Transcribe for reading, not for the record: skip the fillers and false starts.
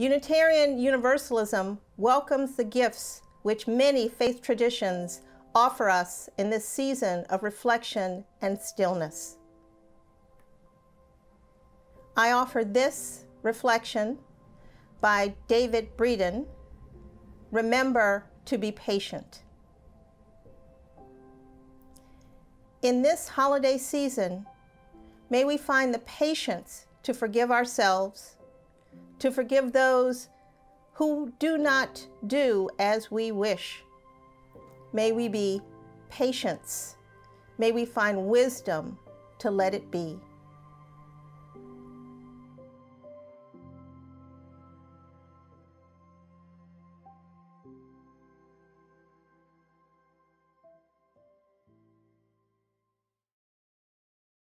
Unitarian Universalism welcomes the gifts which many faith traditions offer us in this season of reflection and stillness. I offer this reflection by David Breeden, "Remember to be patient." In this holiday season, may we find the patience to forgive ourselves, to forgive those who do not do as we wish. May we be patient. May we find wisdom to let it be.